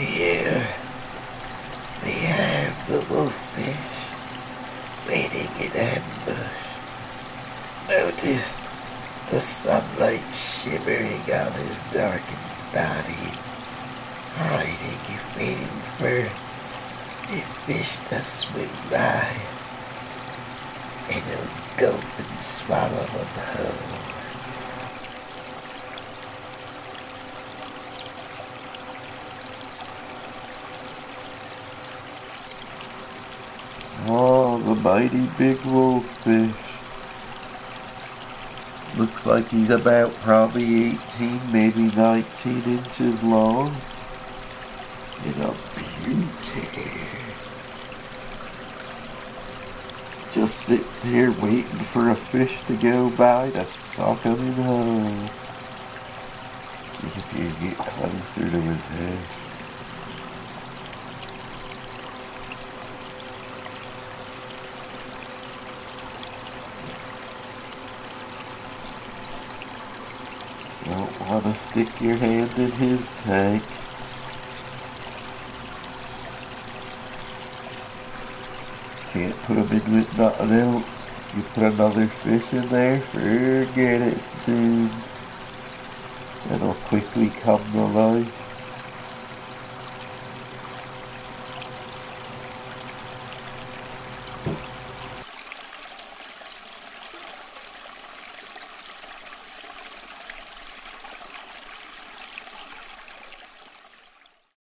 Here we have the wolffish waiting in ambush. Notice the sunlight shimmering on his darkened body, hiding and waiting for a fish to swim by, and he'll gulp and swallow him whole. Oh, the mighty big wolf fish. Looks like he's about probably 18, maybe 19 inches long. And a beauty. Just sits here waiting for a fish to go by to suck him in whole. See if you can get closer to his head. Don't want to stick your hand in his tank. Can't put him in with nothing else. You put another fish in there, forget it, dude. It'll quickly come to life.